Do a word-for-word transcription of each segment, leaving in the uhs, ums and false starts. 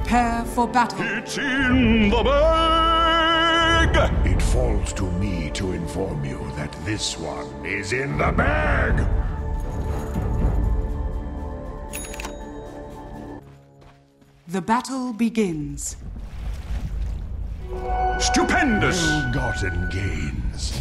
prepare for battle. It's in the bag! It falls to me to inform you that this one is in the bag! The battle begins. Stupendous! Ill-gotten gains.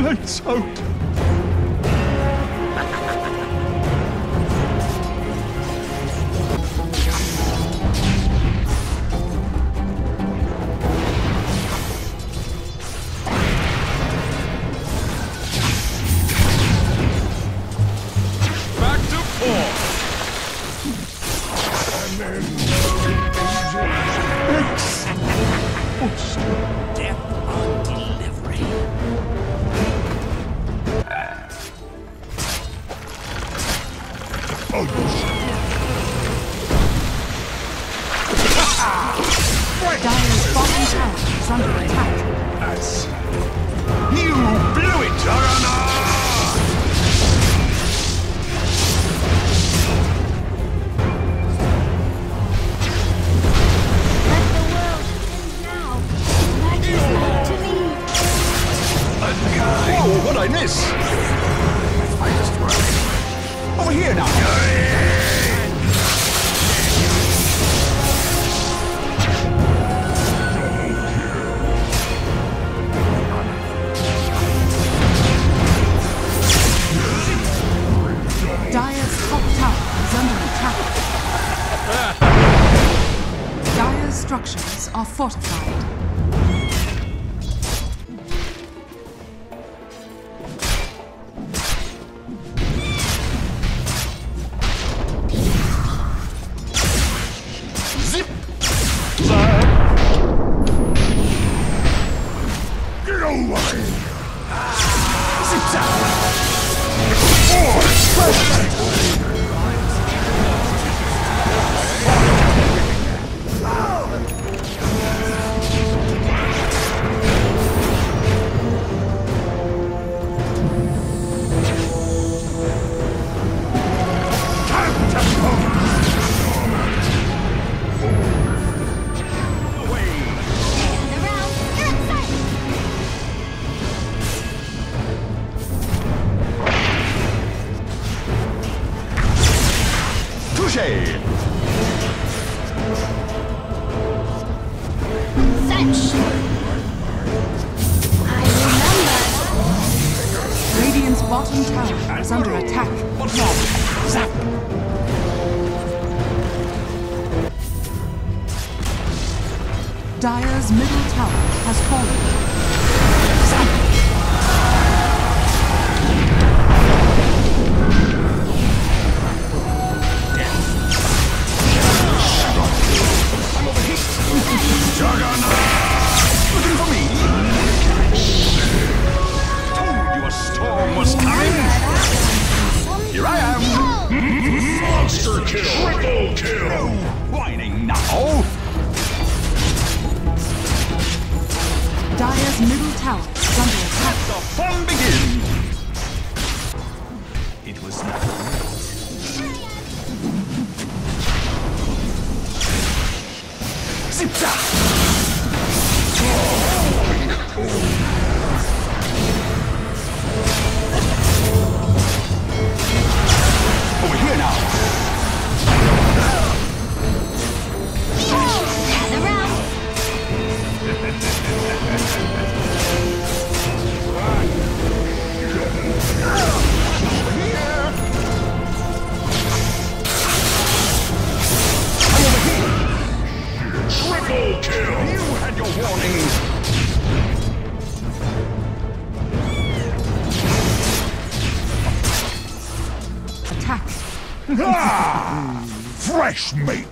Lights out! Back to four! And then... X! Death on delivery. Oh, shit. Dire's bottom tower is under attack. That's... You blew it, Arana! Let the world end now. Let it go to me. Unkind. Whoa, what'd I miss? I just ran. Over here now! Dire's top tower is under attack. Dire's structures are fortified. Bottom tower is under attack. What more? Zap! Dire's middle tower has fallen. Zap! Death. I'm overheated. Juggernaut! Looking for me! Told you a storm was coming! Here I am! Mm-hmm. Monster kill! Triple kill! No whining now! Dire's middle tower is under attack. Let the fun begin! It was not right. Zip-zap! Oh, here now. Gather round. I'm over here. Ah, fresh meat.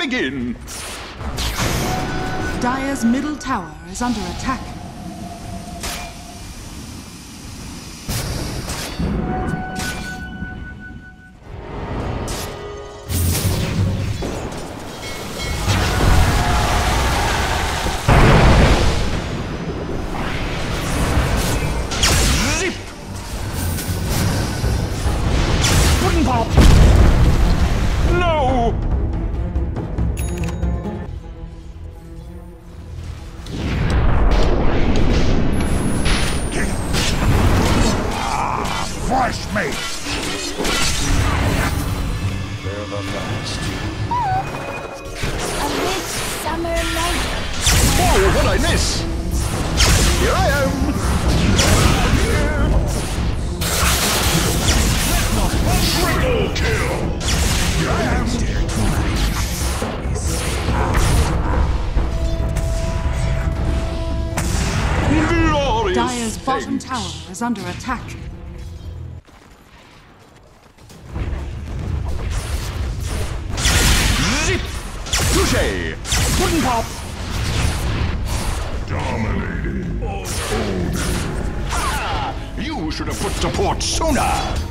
Begin. Dire's middle tower is under attack. Zip! Wooden pop! No! Dire's bottom tower is under attack. Zip! Touché! Wooden pop! Dominated. Oh. Oh. Ha! You should have put to port sooner!